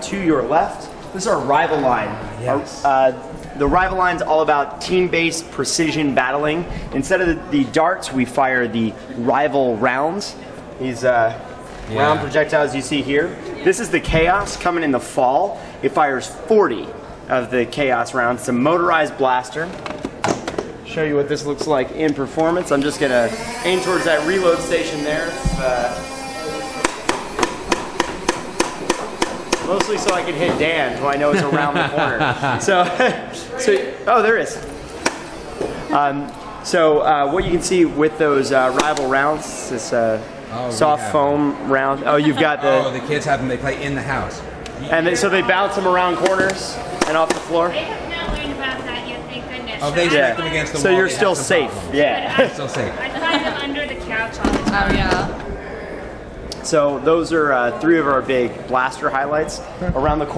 To your left, this is our Rival line. Yes. The Rival line is all about team-based precision battling. Instead of the darts, we fire the Rival rounds. These round projectiles you see here. This is the Khaos coming in the fall. It fires 40 of the Khaos rounds. It's a motorized blaster. Show you what this looks like in performance. I'm just gonna aim towards that reload station there. Mostly so I can hit Dan, who I know is around the corner. Oh, there is. What you can see with those Rival rounds, this soft foam round. Oh, you've got the... Oh, the kids have them. They play in the house. And so they bounce them around corners and off the floor. They have not learned about that yet, thank goodness. Oh, they stick them against the wall. So you're still safe. Yeah. You're still safe. I find them under the couch all the time. Oh, yeah. So those are three of our big blaster highlights around the corner.